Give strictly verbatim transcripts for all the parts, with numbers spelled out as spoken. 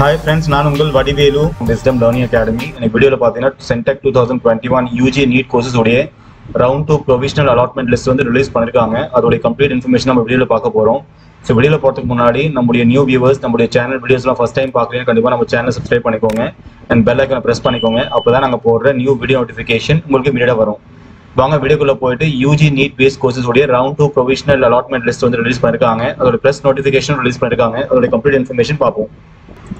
Hi friends, I am Vadi Velu Wisdom Learning Academy. In this video, CENTAC twenty twenty-one U G NEET courses round two provisional allotment list release the complete information in video. So in this video, we new viewers, our channel videos first time channel subscribe and bell icon press pannikoonga. New video notification immediately. If you want to see U G NEET based courses, round two provisional allotment list release the press notification release the complete information.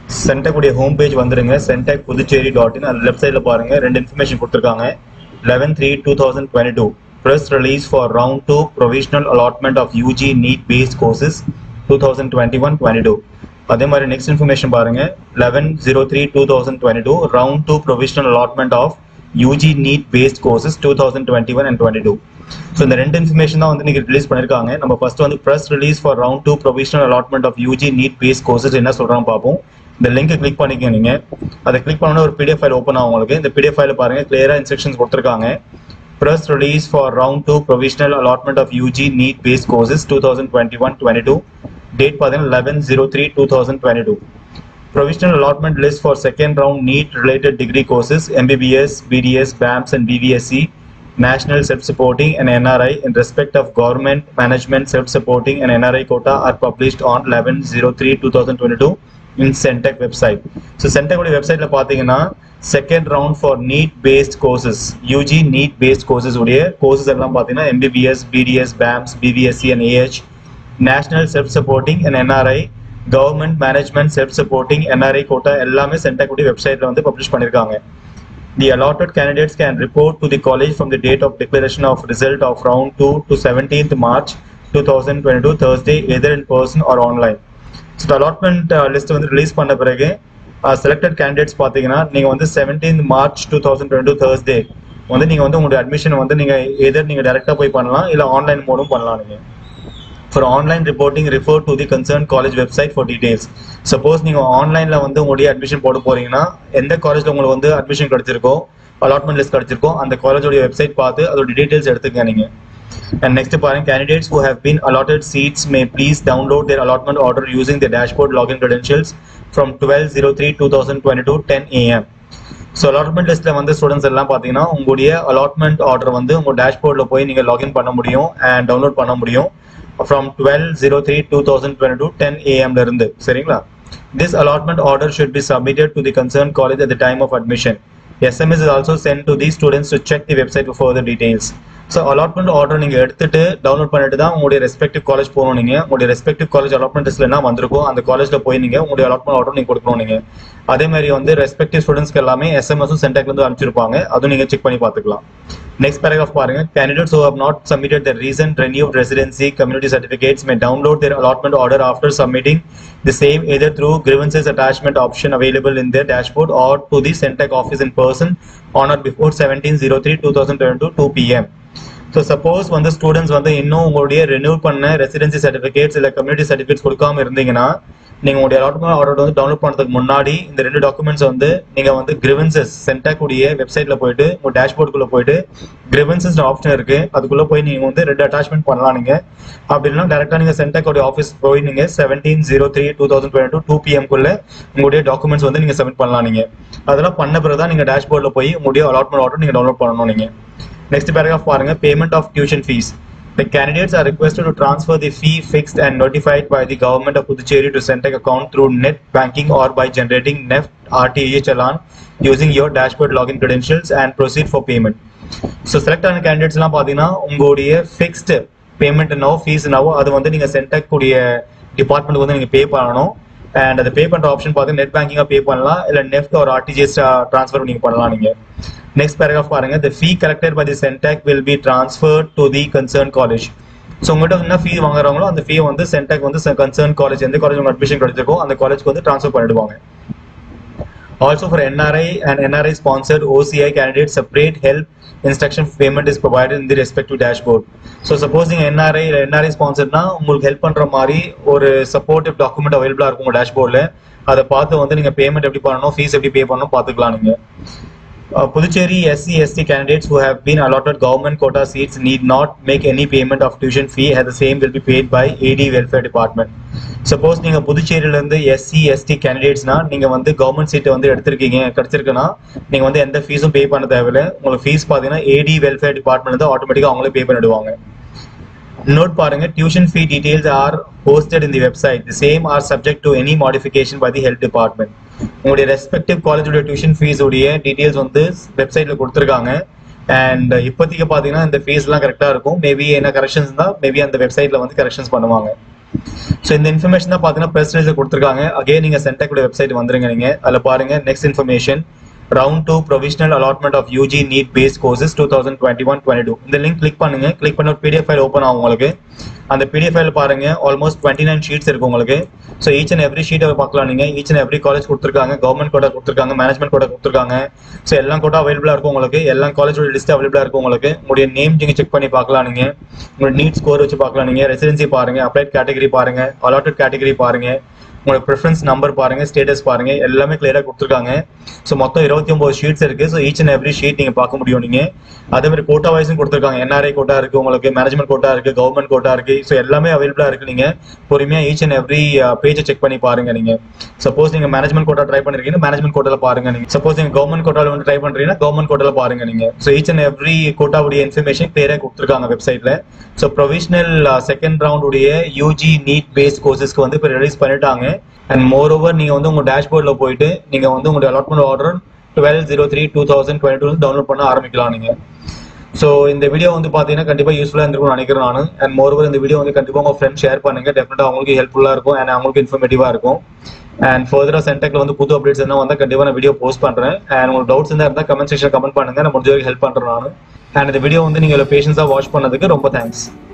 CENTAC homepage vandrenga CENTAC PUDUCHERRY dot in left side la parunga rendu information kuduthirukanga eleven three twenty twenty-two press release for round two provisional allotment of U G NEET based courses twenty twenty-one twenty-two adhe mari next information parunga eleven oh three twenty twenty-two round two provisional allotment of U G NEET based courses twenty twenty-one and twenty-two so indha rendu information da vandu neenga release pannirukanga nama first vandu press release for round two provisional allotment of U G NEET based courses enna solran paapom. The link click panikeenga neenga adha click panona or P D F file open aagum ungalku indha P D F file la paarenga clear ah instructions koduthirukanga press release for round two provisional allotment of U G NEET based courses twenty twenty-one twenty-two date eleven oh three twenty twenty-two provisional allotment list for second round NEET related degree courses M B B S B D S B A M S and B V S C national self supporting and N R I in respect of government management self supporting and N R I quota are published on eleven oh three twenty twenty-two in CENTAC website. So CENTAC website la pathina second round for NEET based courses U G NEET based courses udiye courses ellam pathina M B B S B D S B A M S B V S C and A H national self supporting and N R I government management self supporting N R I quota ellame CENTAC website la vandu publish pannirukanga. The allotted candidates can report to the college from the date of declaration of result of round two to seventeenth March twenty twenty-two Thursday either in person or online. So the allotment uh, list வந்து release பண்ண பிறகு selected candidates பாத்தீங்கன்னா நீங்க வந்து seventeenth March twenty twenty-two Thursday வந்து நீங்க வந்து உங்களுடைய admission வந்து நீங்க either நீங்க டைரக்டா போய் பண்ணலாம் இல்ல ஆன்லைன் மூலமா பண்ணலாம் நீங்க. For online reporting refer to the concerned college website for details. Suppose நீங்க ஆன்லைன்ல வந்து உங்களுடைய admission போட போறீங்கன்னா எந்த காலேஜ்ல உங்களுக்கு வந்து admission கிடைச்சிருக்கோ allotment list கிடைச்சிருக்கோ அந்த காலேஜோட website பார்த்து அதோட details எடுத்துக்கங்க நீங்க. And next parent candidates who have been allotted seats may please download their allotment order using the dashboard login credentials from twelve oh three twenty twenty-two ten A M so allotment list la vanda students ella pathina ungude allotment order vandu ungu dashboard la poi neenga login panna mudiyum and download panna mudiyum from twelve oh three twenty twenty-two ten A M la irundhu seriyala. This allotment order should be submitted to the concerned college at the time of admission. S M S is also sent to these students to check the website for further details. So allotment order நீங்க எடுத்துட்டு download பண்ணிட்டு தான் உங்களுடைய respective college போறணும் நீங்க. உங்களுடைய respective college allotment listல என்ன வந்திருக்கோ அந்த காலேஜ்ல போய் நீங்க உங்களுடைய allotment order நீங்க கொடுக்கணும் நீங்க. அதே மாதிரி வந்து ரெஸ்பெக்டிவ் ஸ்டூடண்ட்ஸ்க்கு எல்லாமே S M S-உம் CENTAC-ல இருந்து அனுப்பிச்சிருப்பாங்க. அது நீங்க செக் பண்ணி பார்த்துக்கலாம். Next paragraph பாருங்க. Candidates who have not submitted their recent renewed residency community certificates may download their allotment order after submitting the same either through grievances attachment option available in their dashboard or to the CENTAC office in person on or before seventeenth oh three twenty twenty-two two P M So suppose when the students வந்து இன்னும் உங்களுடைய renew பண்ண residency certificates இல்ல community certificates கொடுக்காம இருந்தீங்கன்னா நீங்க உங்களுடைய allotment order வந்து டவுன்லோட் பண்றதுக்கு முன்னாடி இந்த ரெண்டு டாக்குமெண்ட்ஸ் வந்து நீங்க வந்து grievances CENTAC உடைய வெப்சைட்ல போய்ட்டு உங்க dashboard குள்ள போய்ட்டு grievances ஆப்ஷன் இருக்கு அதுக்குள்ள போய் நீங்க வந்து ரெண்டு attachment பண்ணலாம் நீங்க. அப்படி இல்லனா டைரக்டா நீங்க CENTAC உடைய ஆபீஸ் போய் நீங்க seventeenth oh three twenty twenty-two two P M குள்ள உங்களுடைய டாக்குமெண்ட்ஸ் வந்து நீங்க சப்மிட் பண்ணலாம் நீங்க. அதெல்லாம் பண்ண பிறகு தான் நீங்க dashboardல போய் உங்களுடைய allotment order நீங்க download பண்ணனும் நீங்க. Next paragraph paranga payment of tuition fees. The candidates are requested to transfer the fee fixed and notified by the government of Puducherry to CENTAC account through net banking or by generating net R T G S challan using your dashboard login credentials and proceed for payment. So select on candidates la pathina ungodiya fixed payment now fees now adu vandu neenga CENTAC kudiya department vandu neenga pay pananum and the pay panna option paathu net banking ah pay pannalam illa net or R T G S transfer neenga pannalam neenga. Next paragraph paranga the fee collected by the CENTAC will be transferred to the concerned college. So ungatta enna fee vaangravangalo and the fee vandu CENTAC vandu concerned college endha college unga admission kadichirukko and the college ku vandu transfer panniduvanga. Also for N R I and N R I sponsored O C I candidates separate help instruction payment is provided in the respective dashboard. So suppose நீங்க N R I இல்ல N R I sponsored னா உங்களுக்கு help பண்ற மாதிரி ஒரு supportive document available ஆ இருக்கும் உங்க dashboardல. அத பார்த்து வந்து நீங்க payment எப்படி பண்ணனும் fees எப்படி pay பண்ணனும் பாத்துக்கலாம் நீங்க. Uh, Puducherry S C S T candidates who have been allotted government quota seats need not make any payment of tuition fee, as the same will be paid by A D Welfare Department. Suppose you are S C S T candidates, you have a government seat, you have a fees, you pay the fees, A D Welfare Department automatically pay the fees. Note that tuition fee details are posted in the website. The same are subject to any modification by the health department. Your respective college tuition fees details on this website, and if you have the fees correct, maybe in corrections maybe on the website corrections. So in the information press release again you CENTAC website. Next information, round two provisional allotment of U G NEET based courses twenty twenty-one twenty-two. In the link click pannunga, click panna P D F file open aagum. And the P D F file paranga almost twenty-nine sheets. So each and every sheet each and every college kuduthirukanga, government quota kuduthirukanga, management quota kuduthirukanga. So ellam quota available irukku ungalku, ellam college list available irukku ungalku. Ungalde name neenga check panni paakalaninga, ungalde NEET score vechi paakalaninga, residency paranga, applied category paranga, allotted category paranga, your preference number paranga, status paranga, ellame clear ah kuduthirukanga. So mottham twenty-nine sheets irukku. So each and every sheet neenga paaka mudiyum. Neenga adhe mari quota wise kuduthirukanga, N R I quota irukku ungalku, management quota irukku, government quota irukku. So ellame available ah irukku. Neenga porumaiya each and every page check panni paarenga. Neenga suppose neenga management quota try pannirukinga, management quota la paarenga. Neenga suppose neenga government quota la try pannirukinga, government quota la paarenga. Neenga so each and every quota udiya information clear ah kuduthirukanga website la. So provisional uh, second round udiya U G NEET based courses ku vandu release pannitaanga. And moreover, you can go to the dashboard and download the allotment order twelve oh three twenty twenty-two download. So in the video, you can be useful. And moreover, in the video, you can share it. Definitely helpful and informative. And further, CENTAC will post new updates and video post. And your doubts in the comment section, comment and help. And the video, you watch patience. Thanks.